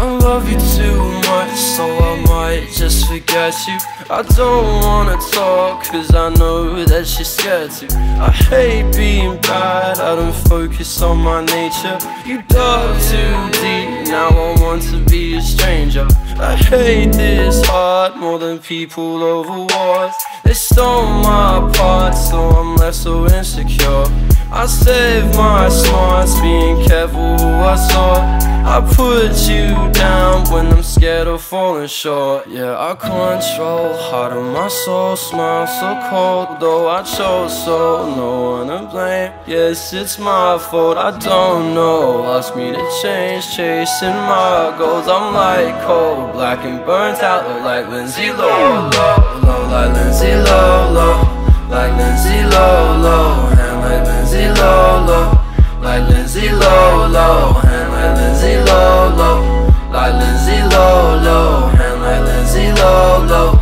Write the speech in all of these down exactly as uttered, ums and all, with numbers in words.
I love you too much, so I might just forget you. I don't wanna talk, cause I know that you're scared to. I hate being bad, I don't focus on my nature. You dug too deep, now I want to be a stranger. I hate this heart more than people over wars. They stole my parts, so I'm left so insecure. I saved my smarts, being careful who I saw. I put you down when I'm scared of falling short. Yeah, I control, heart of my soul, smile so cold. Though I chose so, no one to blame. Yes, it's my fault, I don't know. Ask me to change, chasing my goals. I'm like cold, black and burnt out. Look like Lindsay Lohan, low, low, like Lindsay Lohan, low, like Lindsay Lohan, low, and like Lindsay Lohan, low, like Lindsay Lohan, low, and like Lindsay Lohan, low, like Lindsay Lohan, low, and like Lindsay Lohan, low.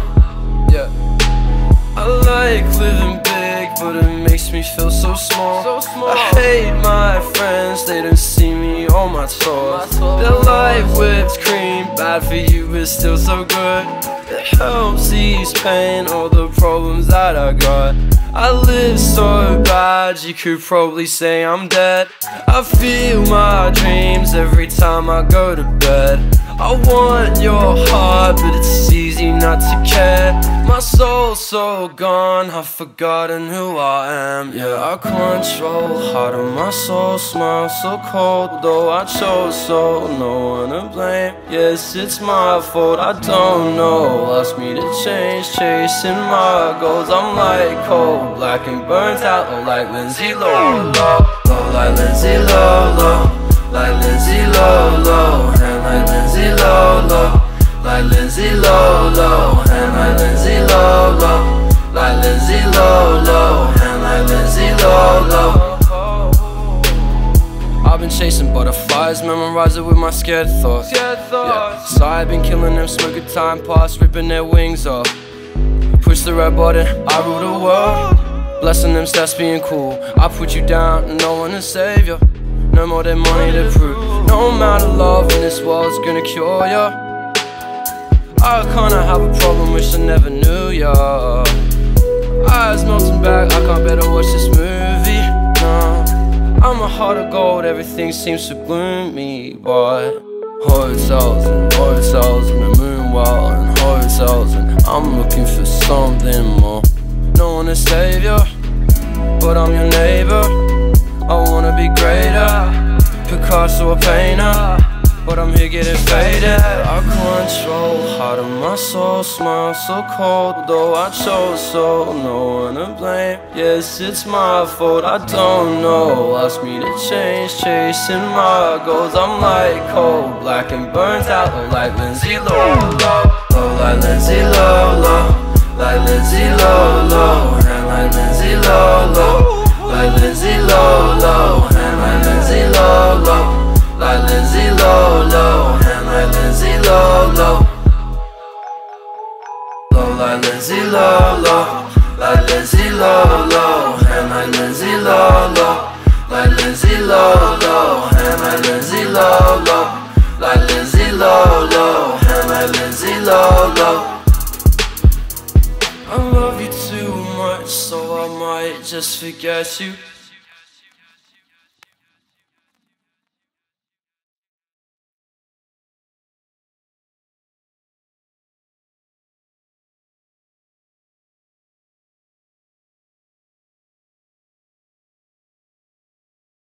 Yeah, I like living big, but it makes me feel so small. I hate my friends, they don't see me on my toes. They're like whipped cream, bad for you, but still so good. It helps ease pain, all the problems that I got. I live so bad, you could probably say I'm dead. I feel my dreams every time I go to bed. I want your heart, but it's easy not to care. My soul's so gone, I've forgotten who I am. Yeah, I control, heart of my soul, smile so cold. Though I chose so, no one to blame. Yes, it's my fault, I don't know. Ask me to change, chasing my goals. I'm like cold, black and burnt out. Low like Lindsay Lohan, low, low like Lindsay Lohan, low, like Lindsay Lohan, low, and like Lindsay Lohan, low, like Lindsay Lohan, low, and like Lindsay Lohan, low, like Lindsay Lohan, low, and like Lindsay Lohan, low. I've been chasing butterflies, memorize it with my scared thoughts. Yeah, so I've been killing them, smoking time past, ripping their wings off. Push the red button, I rule the world. Blessing them stats, being cool. I put you down, no one to save you. No more than money to prove. No amount of love in this world's gonna cure ya. I kinda have a problem, wish I never knew ya. Eyes melting back, I can't better watch this movie. Nah. I'm a heart of gold, everything seems so gloomy, boy. Hotels and hotels and the moon wild and hotels, and I'm looking for something more. No one to save you, but I'm your neighbor. I wanna be greater, Picasso or painter, but I'm here getting faded. I control, heart of my soul, smile so cold. Though I chose so, no one to blame. Yes, it's my fault, I don't know. Ask me to change, chasing my goals. I'm like cold, black and burnt out. Low like Lindsay Lohan, low, low like Lindsay Lohan, low, like Lindsay Lohan, low, and like Lindsay Lohan, low, like Lindsay Lohan, low, and like Lindsay Lohan, low, like Lindsay Lohan, low, and like Lindsay Lohan, low, low like Lindsay Lohan, low, like Lindsay Lohan, low, and like Lindsay Lohan, low, like Lindsay Lohan, low, and like Lindsay Lohan, low, like Lindsay Lohan, low, and like Lindsay Lohan, low. I love you too much, so I might just forget you.